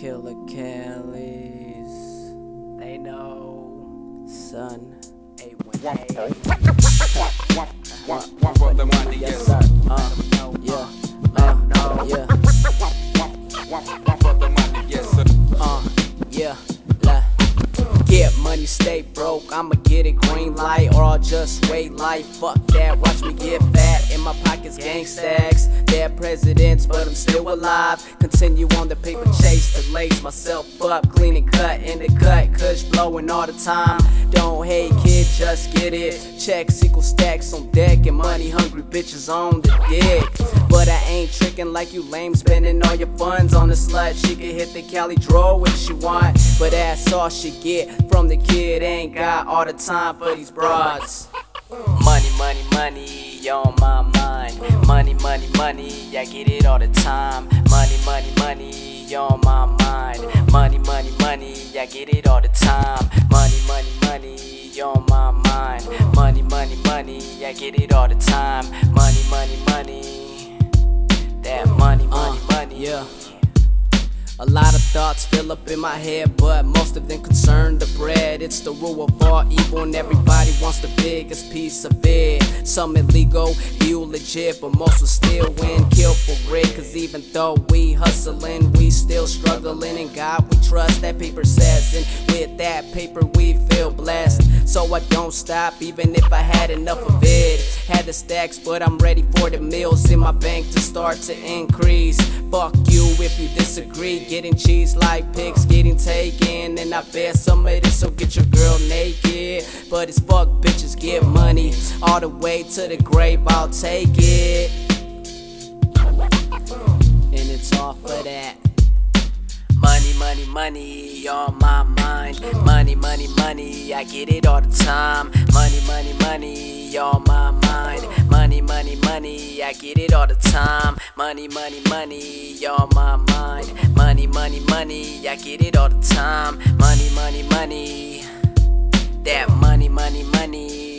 Killer Cali's. They know. Son. One for the money, yes. Yeah. One for the money, yes. Yeah. Get money, stay broke, I'ma get a green light, or I'll just wait life. Fuck that, watch me get fat, in my pockets gang stacks. They're presidents, but I'm still alive. Continue on the paper chase to lace myself up, clean and cut in the cut, kush blowing all the time. Don't hate, kid, just get it. Checks equal stacks on deck, and money hungry bitches on the dick. But I ain't tricking like you lame, spending all your funds on a slut. She can hit the Cali draw if she want, but that's all she get from the kid. Ain't got all the time for these broads. Money, money, money on my mind. Money, money, money, I get it all the time. Money, money, money on my mind. Money, money, money, I get it all the time. Money, money, money on my mind. Money, money, money, I get it all the time. Money, money, money, that money, money, money, yeah. A lot of thoughts fill up in my head, but most of them concern the bread. It's the rule of all evil, and everybody wants the biggest piece of it. Some illegal, few legit, but most will still win. Kill for it, cause even though we hustling, we still struggling. In God we trust, that paper says, and with that paper we feel blessed. So I don't stop, even if I had enough of it. Had the stacks, but I'm ready for the meals in my bank to start to increase. Fuck you if you disagree. Getting cheese like pigs, getting taken. And I bet some of this will get your girl naked. But it's fuck bitches, get money. All the way to the grave, I'll take it. And it's all for that. Money, money, money on my mind. Money, money, money, I get it all the time. Money, money, money on my mind. Money, money, money, I get it all the time. Money, money, money on my mind. Money, money, money, I get it all the time. Money, money, money, that money, money, money.